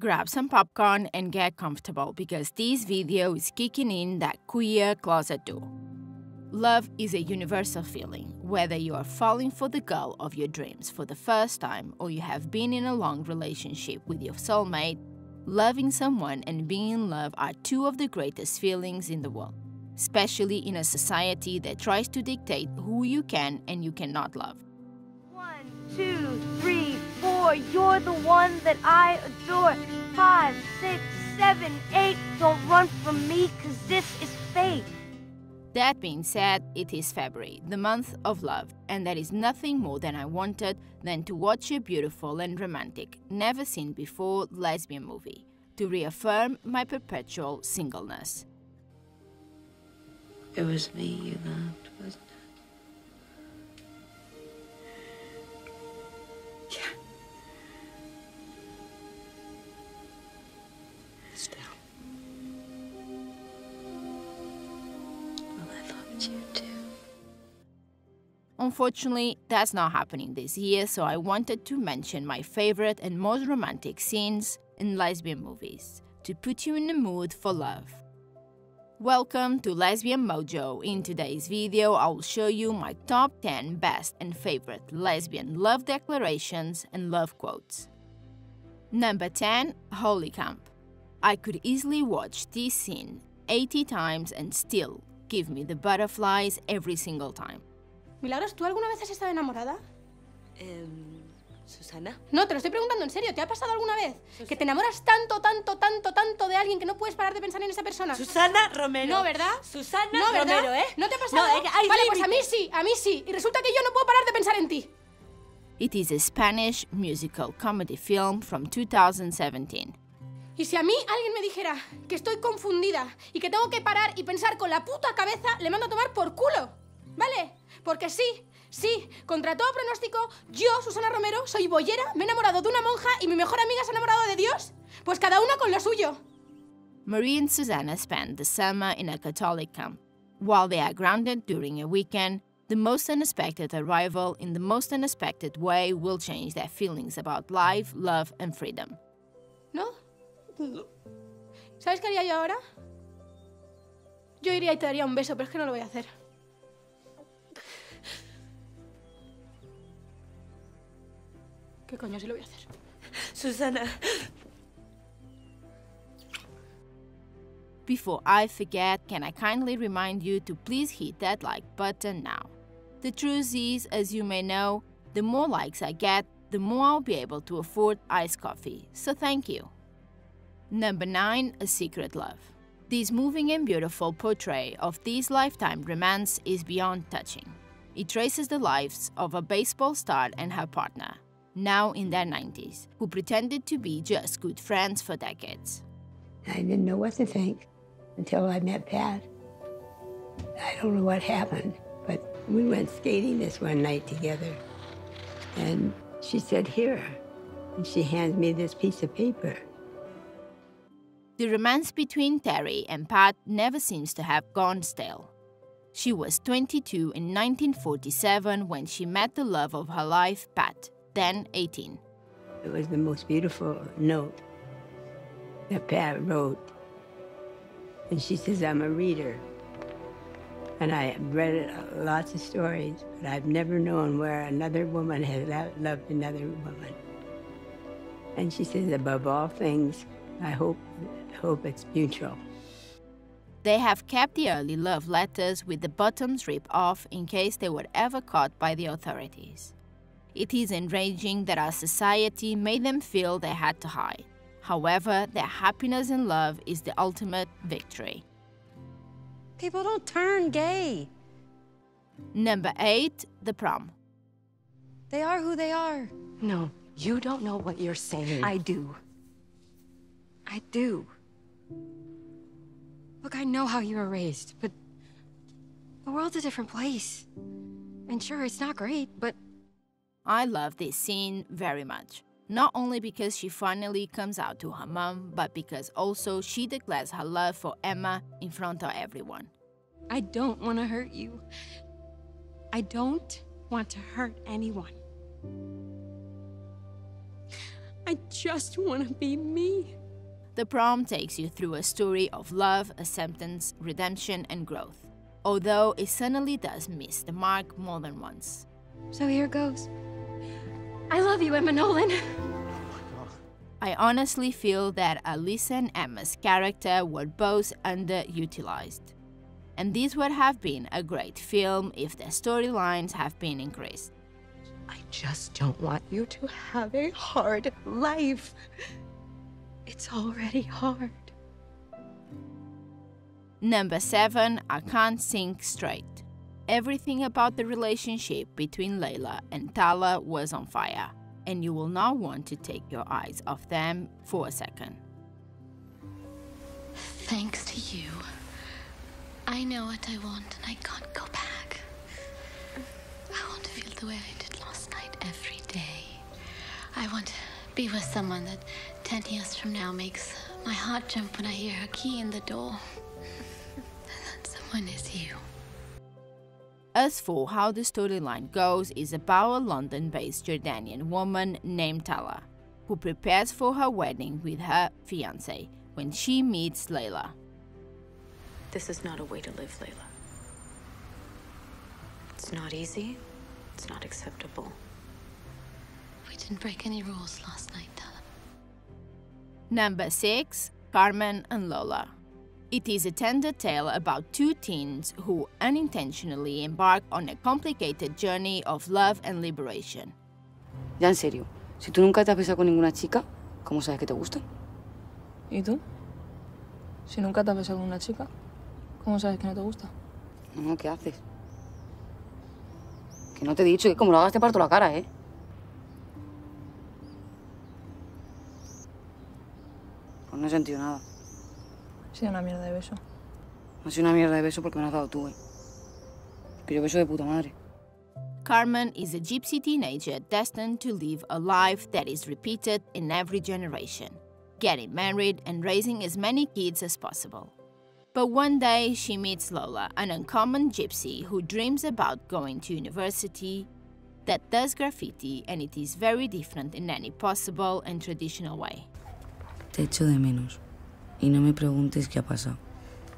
Grab some popcorn and get comfortable because this video is kicking in that queer closet door. Love is a universal feeling, whether you are falling for the girl of your dreams for the first time or you have been in a long relationship with your soulmate. Loving someone and being in love are two of the greatest feelings in the world, especially in a society that tries to dictate who you can and you cannot love. 1, 2, 3, 4, you're the one that I adore. 5, 6, 7, 8, don't run from me, cause this is fate. That being said, it is February, the month of love, and there is nothing more than I wanted than to watch a beautiful and romantic, never seen before lesbian movie, to reaffirm my perpetual singleness. It was me you loved, wasn't it? Yeah. Still. Unfortunately, that's not happening this year, so I wanted to mention my favorite and most romantic scenes in lesbian movies to put you in the mood for love. Welcome to Lesbian Mojo. In today's video, I will show you my top 10 best and favorite lesbian love declarations and love quotes. Number 10, Holy Camp. I could easily watch this scene 80 times and still give me the butterflies every single time. Milagros, ¿tú alguna vez has estado enamorada? Susana. No, te lo estoy preguntando en serio. ¿Te ha pasado alguna vez que te enamoras tanto de alguien que no puedes parar de pensar en esa persona? Susana Romero. No, ¿verdad? Susana no, ¿verdad? Romero, ¿eh? ¿No te ha pasado? No, vale, pues a mí sí. Y resulta que yo no puedo parar de pensar en ti. It is a Spanish musical comedy film from 2017. Y si a mí alguien me dijera que estoy confundida y que tengo que parar y pensar con la puta cabeza, le mando a tomar por culo, ¿vale? Porque sí, contra todo pronóstico, yo, Susana Romero, soy boyera, me he enamorado de una monja y mi mejor amiga se ha enamorado de Dios. Pues cada una con lo suyo. Marie and Susanna spend the summer in a Catholic camp. While they are grounded during a weekend, the most unexpected arrival in the most unexpected way will change their feelings about life, love and freedom. ¿No? No. ¿Sabes qué haría yo ahora? Yo iría y te daría un beso, pero es que no lo voy a hacer. ¿Qué coño se lo voy a hacer? Susana. Before I forget, can I kindly remind you to please hit that like button now. The truth is, as you may know, the more likes I get, the more I'll be able to afford iced coffee, so thank you. Number 9, A Secret Love. This moving and beautiful portrait of this lifetime romance is beyond touching. It traces the lives of a baseball star and her partner, now in their 90s, who pretended to be just good friends for decades. I didn't know what to think until I met Pat. I don't know what happened, but we went skating this one night together. And she said, "Here," and she hands me this piece of paper. The romance between Terry and Pat never seems to have gone stale. She was 22 in 1947 when she met the love of her life, Pat, then 18. It was the most beautiful note that Pat wrote. And she says, "I'm a reader. And I have read lots of stories, but I've never known where another woman has loved another woman." And she says, "Above all things, I hope it's mutual." They have kept the early love letters with the bottoms ripped off in case they were ever caught by the authorities. It is enraging that our society made them feel they had to hide. However, their happiness in love is the ultimate victory. People don't turn gay. Number 8, The Prom. They are who they are. No, you don't know what you're saying. I do. I do. Look, I know how you were raised, but the world's a different place. And sure, it's not great, but I love this scene very much, not only because she finally comes out to her mom, but because also she declares her love for Emma in front of everyone. I don't want to hurt you. I don't want to hurt anyone. I just want to be me. The Prom takes you through a story of love, acceptance, redemption, and growth. Although it certainly does miss the mark more than once. So here goes. I love you, Emma Nolan. I honestly feel that Elisa and Emma's character were both underutilized. And this would have been a great film if their storylines have been increased. I just don't want you to have a hard life. It's already hard. Number 7, I Can't Think Straight. Everything about the relationship between Layla and Tala was on fire, and you will not want to take your eyes off them for a second. Thanks to you, I know what I want and I can't go back. I want to feel the way I did last night every day. I want to be with someone that 10 years from now makes my heart jump when I hear her key in the door. That someone is you. As for how the storyline goes, is about a London-based Jordanian woman named Tala, who prepares for her wedding with her fiancé when she meets Layla. This is not a way to live, Layla. It's not easy. It's not acceptable. We didn't break any rules last night, Tala. Number 6, Carmen and Lola. It is a tender tale about two teens who unintentionally embark on a complicated journey of love and liberation. Ya en serio, si tú nunca te has besado con ninguna chica, ¿cómo sabes que te gustan? ¿Y tú? Si nunca te has besado con una chica, ¿cómo sabes que no te gusta? No, ¿qué haces? Que no te he dicho, que como lo hagas te parto la cara, ¿eh? Pues no he sentido nada. Ha sido una mierda de beso. Ha sido una mierda de beso porque me lo has dado tú, eh. Pero yo beso de puta madre. Carmen is a gypsy teenager destined to live a life that is repeated in every generation, getting married and raising as many kids as possible. But one day she meets Lola, an uncommon gypsy who dreams about going to university, that does graffiti, and it is very different in any possible and traditional way. Te echo de menos. Y no me preguntes qué ha pasado,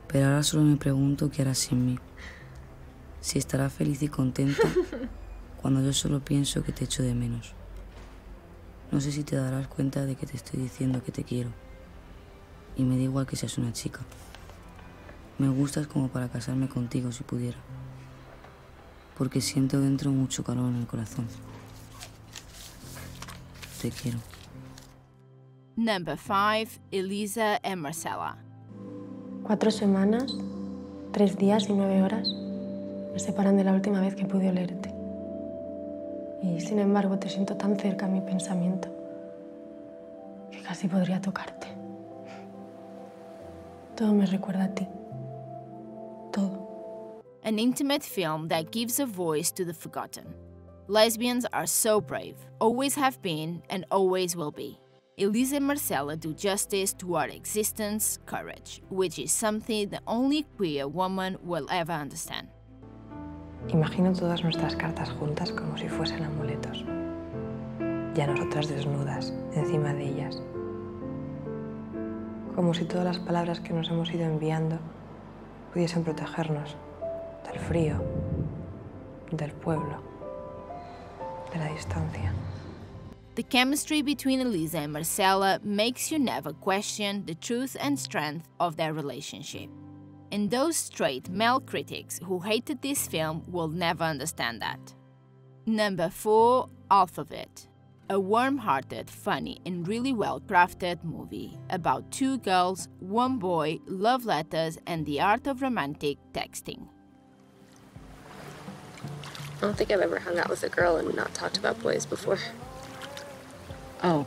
pero ahora solo me pregunto qué harás sin mí. Si estará feliz y contenta cuando yo solo pienso que te echo de menos. No sé si te darás cuenta de que te estoy diciendo que te quiero. Y me da igual que seas una chica. Me gustas como para casarme contigo si pudiera. Porque siento dentro mucho calor en el corazón. Te quiero. Number 5, Elisa and Marcela. 4 semanas, 3 días y 9 horas me separan de la última vez que pude olerte. Y sin embargo te siento tan cerca a mi pensamiento que casi podría tocarte. Todo me recuerda a ti. Todo. An intimate film that gives a voice to the forgotten. Lesbians are so brave, always have been and always will be. Elisa and Marcela do justice to our existence, courage, which is something the only queer woman will ever understand. Imagino todas nuestras cartas juntas como si fuesen amuletos. Y a nosotras desnudas, encima de ellas. Como si todas las palabras que nos hemos ido enviando pudiesen protegernos del frío, del pueblo, de la distancia. The chemistry between Elisa and Marcela makes you never question the truth and strength of their relationship. And those straight male critics who hated this film will never understand that. Number 4, Alphabet. A warm-hearted, funny, and really well-crafted movie about 2 girls, 1 boy, love letters, and the art of romantic texting. I don't think I've ever hung out with a girl and not talked about boys before. Oh,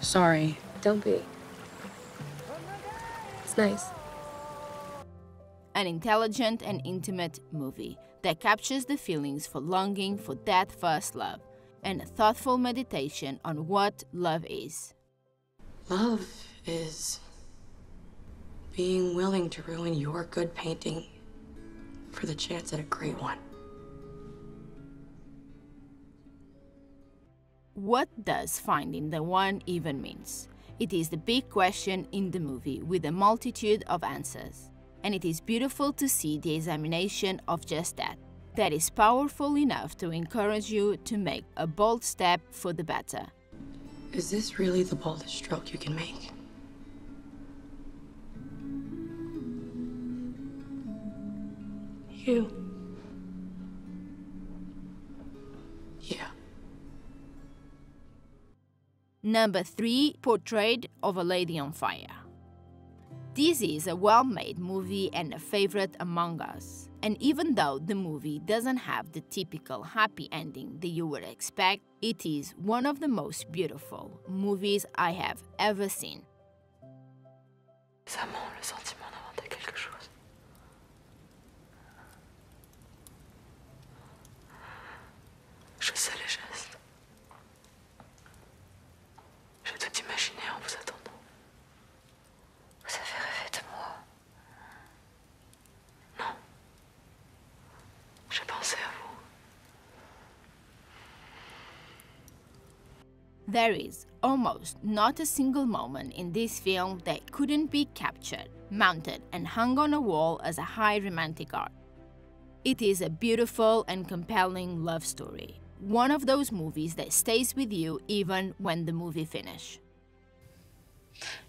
sorry. Don't be. It's nice. An intelligent and intimate movie that captures the feelings for longing for that first love and a thoughtful meditation on what love is. Love is being willing to ruin your good painting for the chance at a great one. What does finding the one even means? It is the big question in the movie, with a multitude of answers. And it is beautiful to see the examination of just that. That is powerful enough to encourage you to make a bold step for the better. Is this really the boldest stroke you can make? You. Yeah. Number 3, Portrait of a Lady on Fire. This is a well-made movie and a favorite among us. And even though the movie doesn't have the typical happy ending that you would expect, it is one of the most beautiful movies I have ever seen. There is almost not a single moment in this film that couldn't be captured, mounted and hung on a wall as a high romantic art. It is a beautiful and compelling love story. One of those movies that stays with you even when the movie finishes.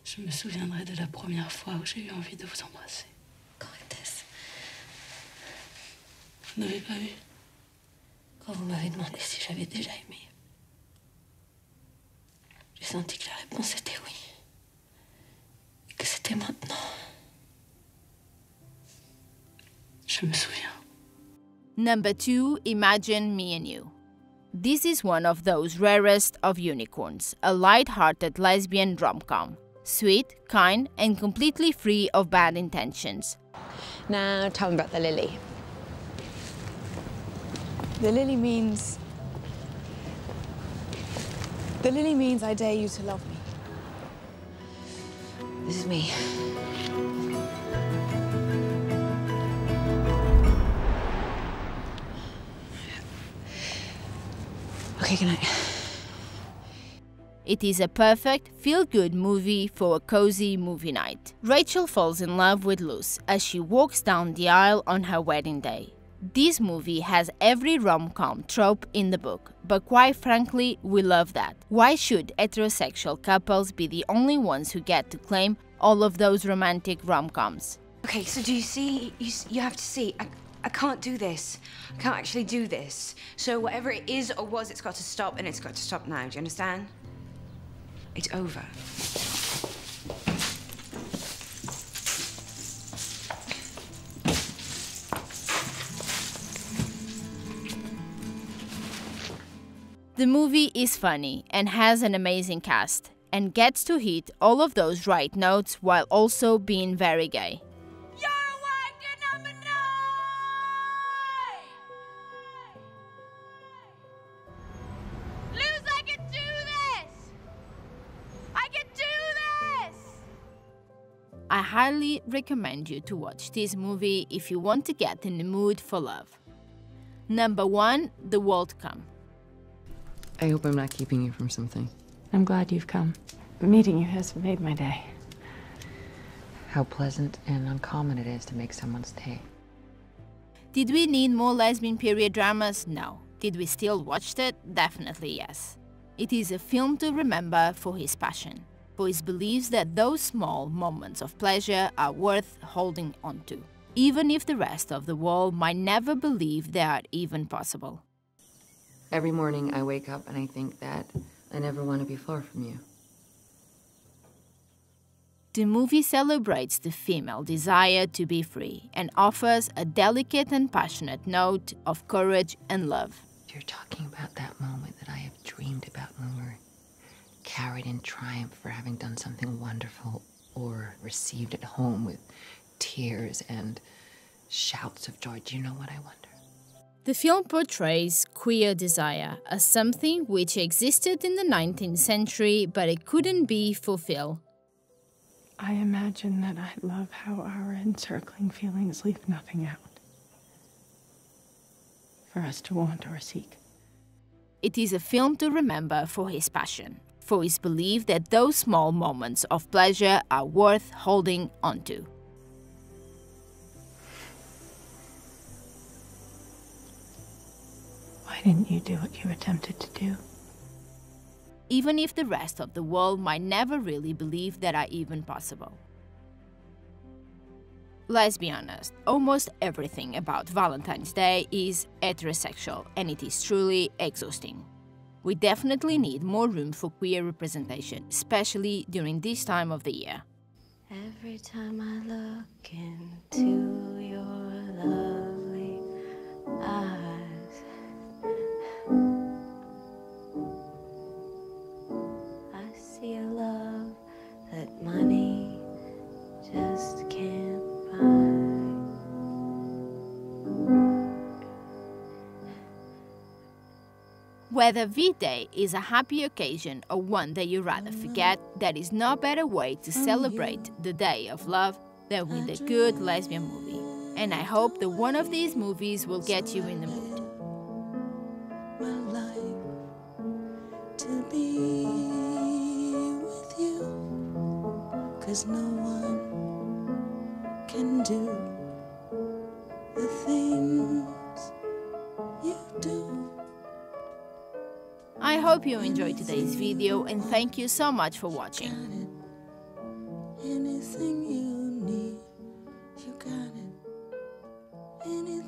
Je me souviendrai de la première fois où j'ai eu envie de vous embrasser. Quand était-ce? Vous n'avez pas vu? Quand vous m'avez demandé si j'avais déjà aimé. J'ai senti que la réponse était oui. Et que c'était maintenant. Je me souviens. Number 2, Imagine Me and You. This is one of those rarest of unicorns, a light-hearted lesbian rom-com. Sweet, kind, and completely free of bad intentions. Now tell me about the lily. The lily means I dare you to love me. This is me. Okay, good night. It is a perfect, feel-good movie for a cozy movie night. Rachel falls in love with Luz as she walks down the aisle on her wedding day. This movie has every rom-com trope in the book, but quite frankly, we love that. Why should heterosexual couples be the only ones who get to claim all of those romantic rom-coms? Okay, so do you see? You have to see. I can't do this. I can't actually do this. So whatever it is or was, it's got to stop, and it's got to stop now. Do you understand? It's over. The movie is funny and has an amazing cast, and gets to hit all of those right notes while also being very gay. You're a wanker number 9! Luz, I can do this! I can do this! I highly recommend you to watch this movie if you want to get in the mood for love. Number 1, The World Come. I hope I'm not keeping you from something. I'm glad you've come. Meeting you has made my day. How pleasant and uncommon it is to make someone's day. Did we need more lesbian period dramas? No. Did we still watch it? Definitely yes. It is a film to remember for his passion, for his beliefs that those small moments of pleasure are worth holding on to, even if the rest of the world might never believe they are even possible. Every morning I wake up and I think that I never want to be far from you. The movie celebrates the female desire to be free and offers a delicate and passionate note of courage and love. You're talking about that moment that I have dreamed about when we were carried in triumph for having done something wonderful or received at home with tears and shouts of joy. Do you know what I wonder? The film portrays queer desire as something which existed in the 19th century, but it couldn't be fulfilled. I imagine that I love how our encircling feelings leave nothing out for us to want or seek. It is a film to remember for his passion, for his belief that those small moments of pleasure are worth holding onto. Why didn't you do what you were tempted to do? Even if the rest of the world might never really believe that are even possible. Let's be honest, almost everything about Valentine's Day is heterosexual, and it is truly exhausting. We definitely need more room for queer representation, especially during this time of the year. Every time I look into your lovely eyes, I see a love that money just can't buy. Whether V-Day is a happy occasion or one that you rather forget, there is no better way to celebrate the day of love than with a good lesbian movie. And I hope that one of these movies will get you in the mood. My life to be with you, 'cause no one can do the things you do. I hope you enjoyed today's video, and thank you so much for watching. Anything you need, you got it.